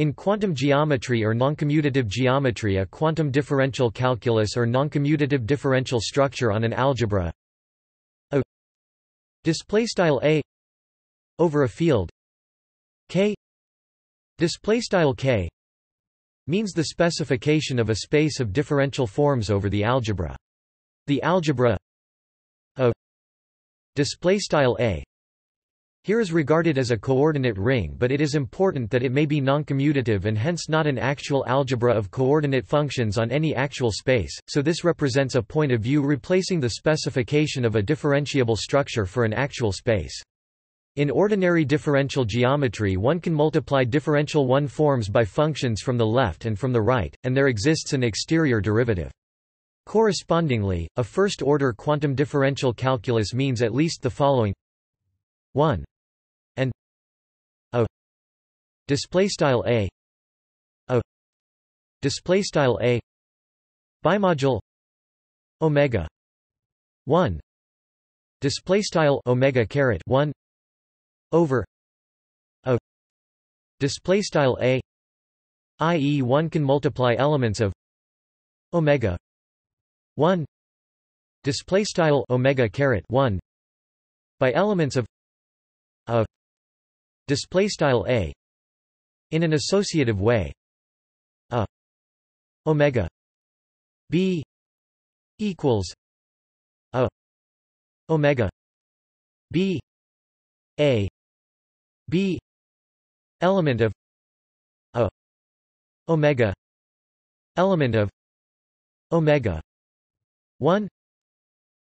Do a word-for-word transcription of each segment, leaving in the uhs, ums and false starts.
In quantum geometry or noncommutative geometry, a quantum differential calculus or noncommutative differential structure on an algebra A display style A over a field K display style K means the specification of a space of differential forms over the algebra. The algebra A display style A here is regarded as a coordinate ring, but it is important that it may be noncommutative and hence not an actual algebra of coordinate functions on any actual space, so this represents a point of view replacing the specification of a differentiable structure for an actual space. In ordinary differential geometry, one can multiply differential one forms by functions from the left and from the right, and there exists an exterior derivative. Correspondingly, a first-order quantum differential calculus means at least the following: one and a display style a a display style a bimodule omega one display style omega caret one over a display style a, i e one can multiply elements of omega one display style omega caret one by elements of a display style a in an associative way. A omega b equals a omega b a b element of a omega element of omega one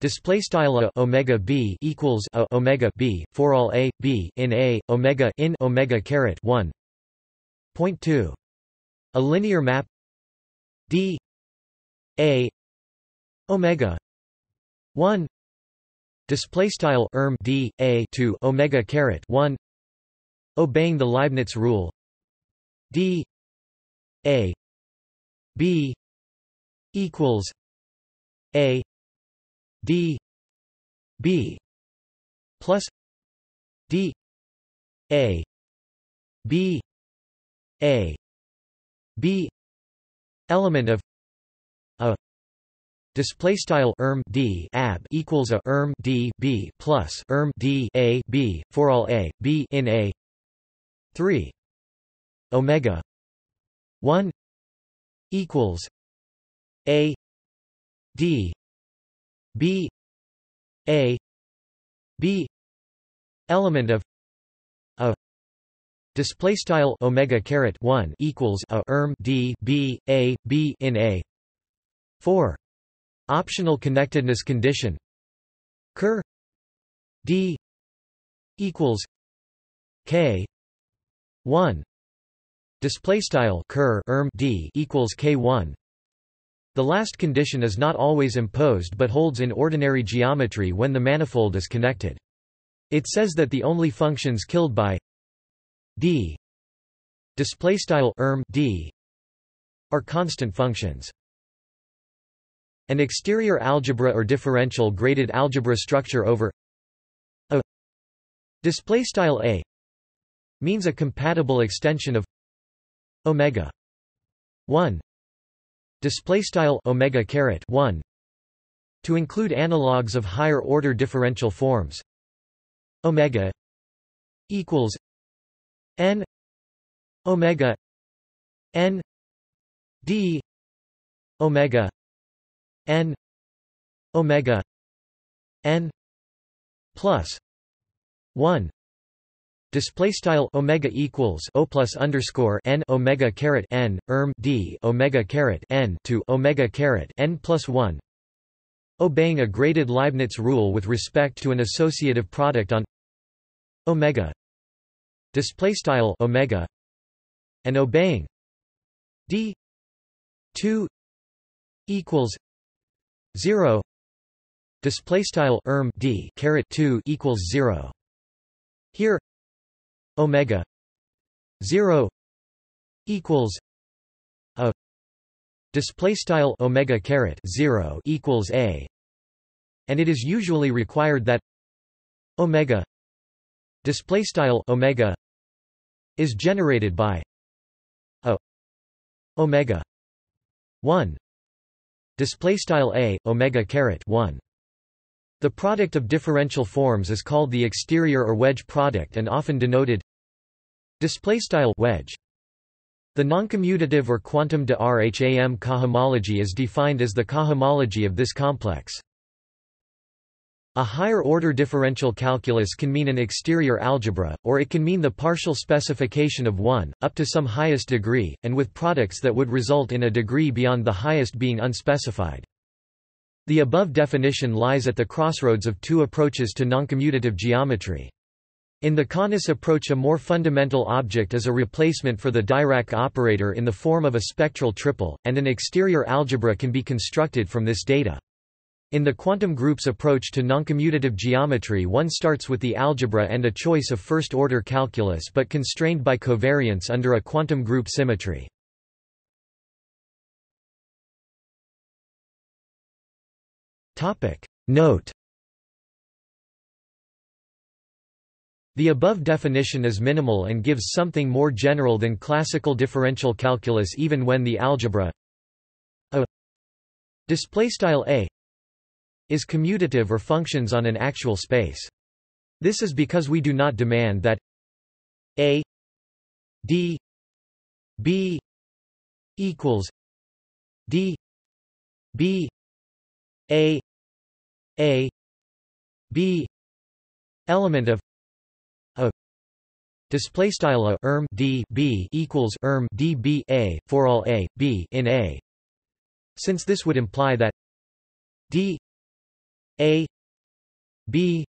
display style a omega b equals a omega b for all a b in a omega in omega caret one. Point two. A linear map d a omega one display style erm d a to omega caret one, obeying the Leibniz rule d a b equals a d b plus d a b a b element of a display style erm d ab equals a erm d b plus erm d a b for all a b in a. Three. Omega one equals a d b a b element of a display style omega caret one equals a erm d b a b in a. Four. Optional connectedness condition ker d equals k one display style ker erm d equals k one. The last condition is not always imposed but holds in ordinary geometry when the manifold is connected. It says that the only functions killed by d are constant functions. An exterior algebra or differential graded algebra structure over a A means a compatible extension of omega one display style omega caret one to include analogues of higher order differential forms omega equals n omega n d omega n omega n plus one display style omega equals o plus underscore n omega caret n erm d omega caret n to omega caret n plus one, obeying a graded Leibniz rule with respect to an associative product on omega display style omega and obeying d two equals zero display style erm d caret two equals zero. Here omega zero equals a display style omega caret zero equals a, and it is usually required that omega display style omega is generated by omega one display style a omega caret one. The product of differential forms is called the exterior or wedge product and often denoted display style wedge. The noncommutative or quantum de Rham cohomology is defined as the cohomology of this complex. A higher-order differential calculus can mean an exterior algebra, or it can mean the partial specification of one, up to some highest degree, and with products that would result in a degree beyond the highest being unspecified. The above definition lies at the crossroads of two approaches to noncommutative geometry. In the Connes approach, a more fundamental object is a replacement for the Dirac operator in the form of a spectral triple, and an exterior algebra can be constructed from this data. In the quantum group's approach to noncommutative geometry, one starts with the algebra and a choice of first-order calculus but constrained by covariance under a quantum group symmetry. Note: the above definition is minimal and gives something more general than classical differential calculus even when the algebra a is commutative or functions on an actual space. This is because we do not demand that a d b equals d b a a b element of a display style a erm d b equals erm d b a for all a b in a, since this would imply that d A B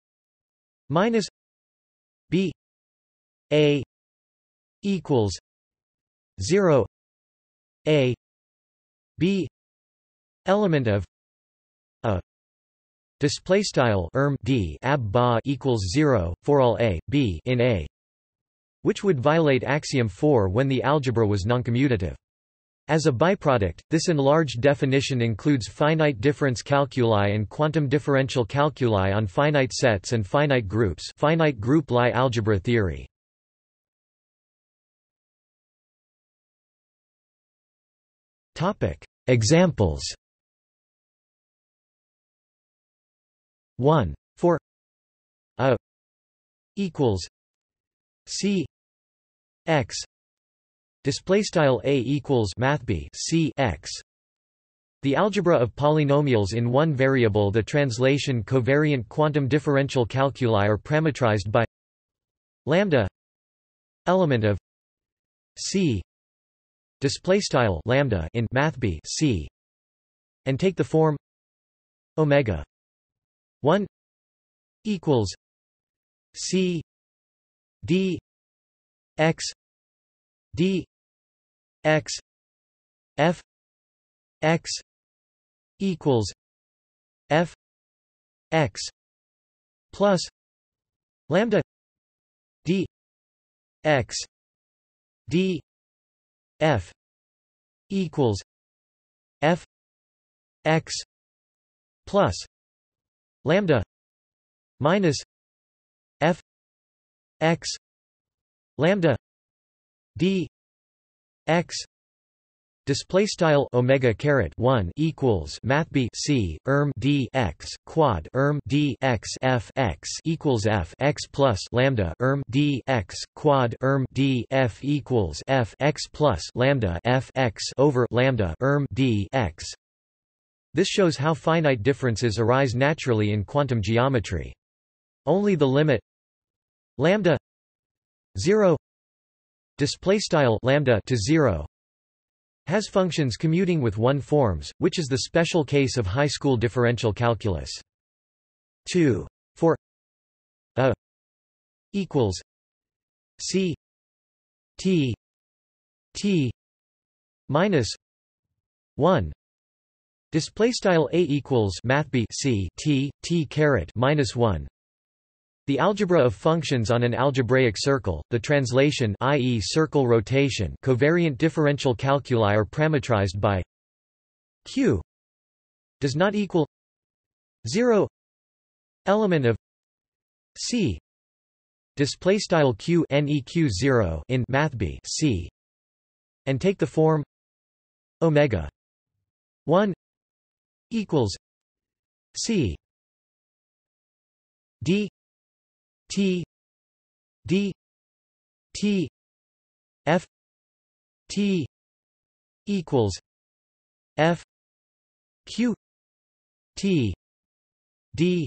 minus B A equals zero A B element of a display style erm D ab ba equals zero for all A B in A, which would violate axiom four when the algebra was noncommutative. As a byproduct, this enlarged definition includes finite difference calculi and quantum differential calculi on finite sets and finite groups, finite group Lie algebra theory. Topic: examples. one. For a equals c x. Display style a equals math b c x. The algebra of polynomials in one variable. The translation covariant quantum differential calculi are parametrized by lambda element of c. Display style lambda in math b c, and take the form omega one equals c d x d x f x equals f x plus lambda d x d f equals f x plus lambda minus f x lambda d x display style omega caret one equals math b c erm d x quad erm d x f x equals f x plus lambda erm d x quad erm d f equals f x plus lambda f x over lambda erm d x. This shows how finite differences arise naturally in quantum geometry. Only the limit lambda zero display style lambda to zero has functions commuting with one forms, which is the special case of high school differential calculus. two. For a equals c t t minus one. Display style a equals math b c t t caret minus one. The algebra of functions on an algebraic circle, the translation that is circle rotation covariant differential calculi are parametrized by q does not equal zero element of c display style q neq zero in math b c, and take the form omega one equals c d t d t f t equals f q t d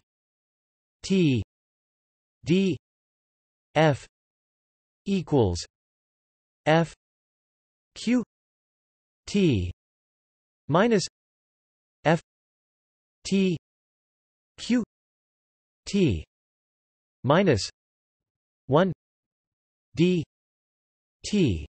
t d f equals f q t minus f t q t minus one d t.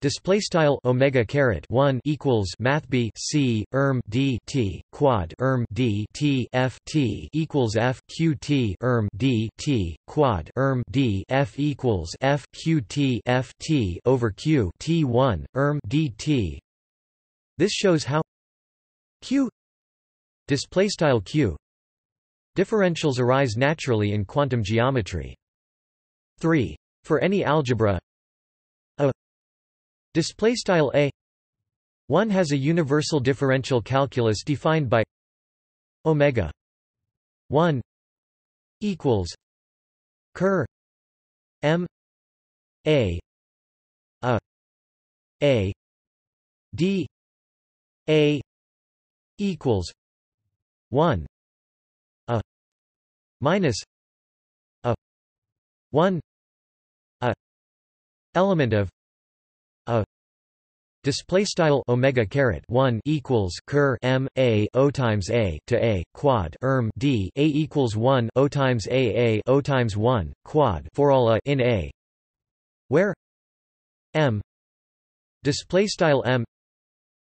Display style omega caret one equals math b c erm d t quad erm d t f t equals f q t erm d t quad erm d f equals f q t f t over q t one erm d t. This shows how q display style q differentials arise naturally in quantum geometry. three. For any algebra a display style a one has a universal differential calculus defined by omega one equals ker m a a a d a equals one a minus a one a element of a display style omega caret one equals ker m a o times a to a quad erm d a equals one o times a a o times one quad for all a in a where m display style m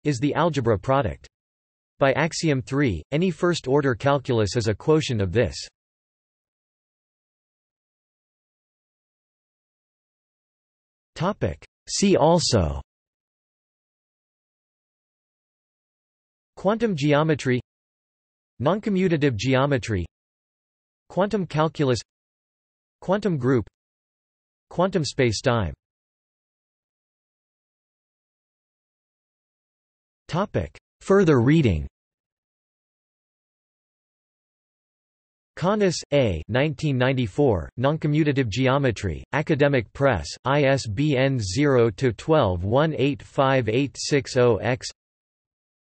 is the algebra product. By axiom three, any first order calculus is a quotient of this. Topic: see also quantum geometry, noncommutative geometry, quantum calculus, quantum group, quantum spacetime. Topic: further reading. Connes, A. nineteen ninety-four, Noncommutative Geometry, Academic Press, I S B N zero dash one two one eight five eight six zero X.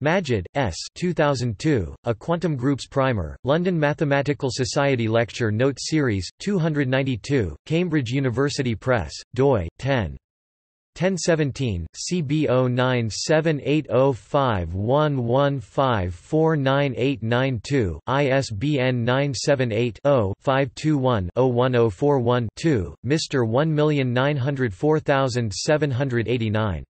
Majid, S. two thousand two, A Quantum Groups Primer, London Mathematical Society Lecture Note Series, two hundred ninety-two, Cambridge University Press, doi, ten. ten seventeen, C B zero nine seven eight zero five one one five four nine eight nine two, I S B N nine seven eight zero five two one zero one zero four one two, Mister one nine zero four seven eight nine.